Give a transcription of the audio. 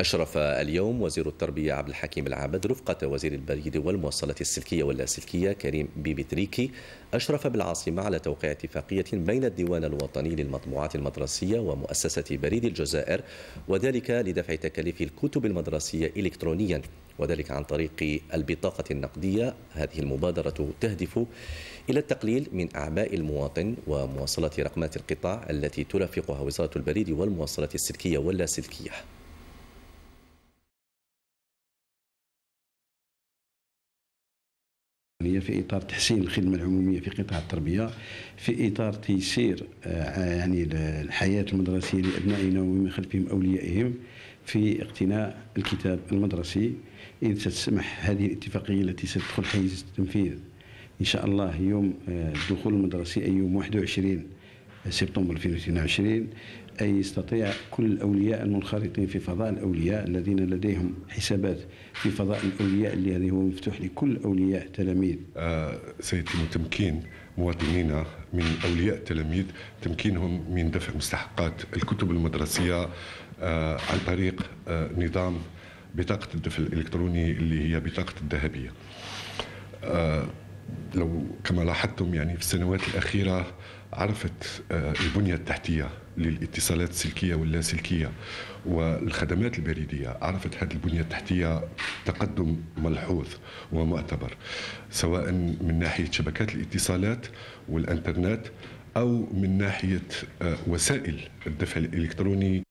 أشرف اليوم وزير التربية عبد الحكيم العابد رفقة وزير البريد والمواصلات السلكية واللاسلكية كريم بيبيتريكي أشرف بالعاصمة على توقيع اتفاقية بين الديوان الوطني للمطبوعات المدرسية ومؤسسة بريد الجزائر، وذلك لدفع تكاليف الكتب المدرسية إلكترونيا، وذلك عن طريق البطاقة النقدية. هذه المبادرة تهدف إلى التقليل من أعباء المواطن ومواصلة رقمات القطاع التي ترافقها وزارة البريد والمواصلات السلكية واللاسلكية. في إطار تحسين الخدمة العمومية في قطاع التربية، في إطار تيسير يعني الحياة المدرسية لأبنائنا ومن خلفهم أوليائهم، في اقتناء الكتاب المدرسي. إذ تسمح هذه الاتفاقية التي ستدخل حيز التنفيذ إن شاء الله يوم الدخول المدرسي، أي يوم 21 سبتمبر 2022، أي يستطيع كل الأولياء المنخرطين في فضاء الأولياء الذين لديهم حسابات في فضاء الأولياء الذي هو مفتوح لكل أولياء تلاميذ. سيتم تمكين مواطنينا من أولياء التلاميذ، تمكينهم من دفع مستحقات الكتب المدرسية عن طريق نظام بطاقة الدفع الإلكتروني اللي هي بطاقة الذهبية. لو كما لاحظتم يعني في السنوات الأخيرة عرفت البنية التحتية للاتصالات السلكية واللاسلكية والخدمات البريدية، عرفت هذه البنية التحتية تقدم ملحوظ ومعتبر، سواء من ناحية شبكات الاتصالات والإنترنت أو من ناحية وسائل الدفع الإلكتروني.